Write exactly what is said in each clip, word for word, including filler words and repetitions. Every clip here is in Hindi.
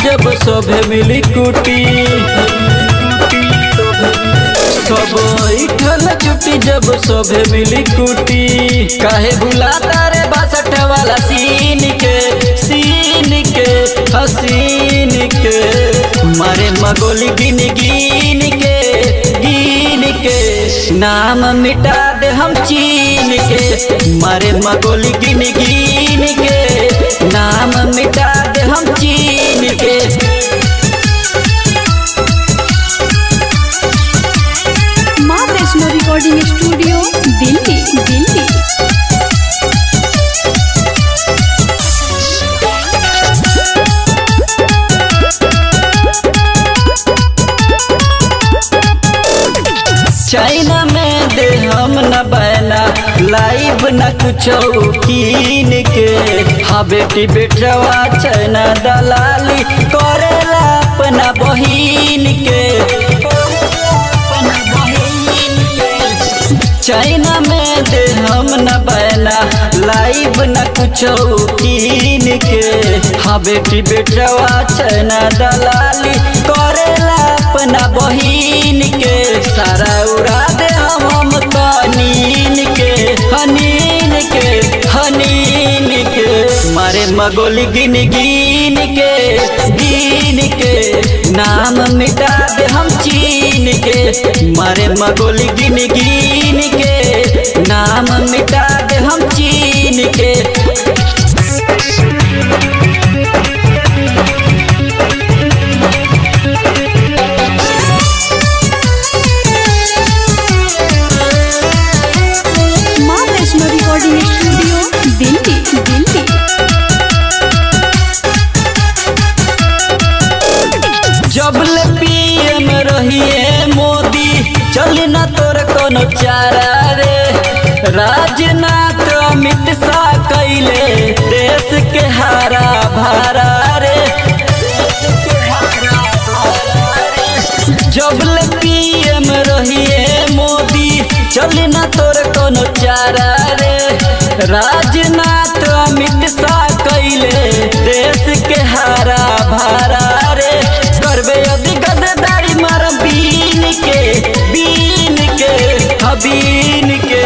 जब सभे मिली कुटी सब इठल छुट्टी जब सभे मिली कुटी काहे भुलाता रे बासठ वाला सीन के सीन के हसीन के मारे मगोली गिन गिन के गिन के नाम मिटा दे हम चीन के मारे मगोली गिन गिन के नाम मिटा दे हम चीन के। माँ Vaishno recording studio Delhi Delhi. China में दे हम न बैला लाइव न कुछ कीन के हाँ बेटी बेटवा चाइना दलाली करेला अपना बहिन के चाइना में दे हम न बैला लाइव न कुछ कीन के हाँ बेटी बेटवा चाइना दलाली करेला अपना बहिन के सारा उड़ा दे हम हम कनीन के हनीन के हनीन के मारे मगोली गिन गिन के गिन के नाम मिटा दे हम चीन के मारे मगोली गिन गिन के नाम मिटा दे हम चीन के। जबले पीएम रहिए मोदी चली ना तोर कोनो चारा रे राजनाथ अमित शाह कैले देश के हारा भारा रे जबले पीएम रहिए मोदी चली ना तोर कोनो चारा रे राजनाथ अमित शाह कैले देश के हारा भारा रे करबे यदि गद्दारी मार बीन के बीन के हबीन के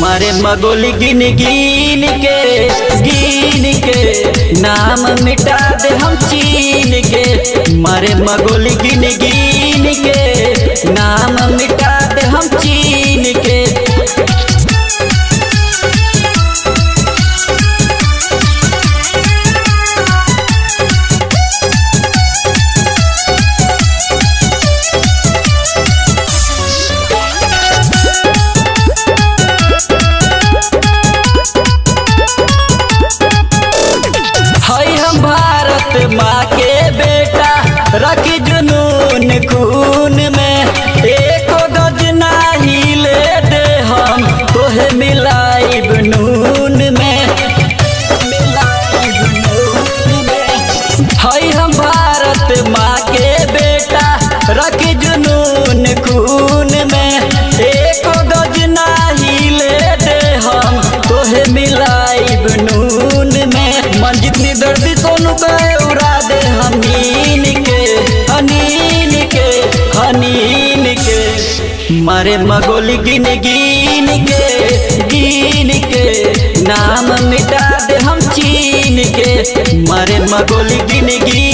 मारे मगोली गिन गिन के गिन के नाम मिटा दे हम चीन के मारे मगोली गिन गिन के नाम मिटा दे हम चीन के। माँ के बेटा रखी जुनून खून में एक गज नाही ले दे हम तोहे मिलाइब नून में हई हम भारत माँ के बेटा रखी जुनून खून में एक गज नाही ले दे हम तोहे मिलाइब नून में मन जितनी दर्दी सोनू कहे हनीन के हनीन के हनीन के मारे मगोली गिन गिन के गिन के नाम मिटा दे हम चीन के मारे मगोली गिन गिन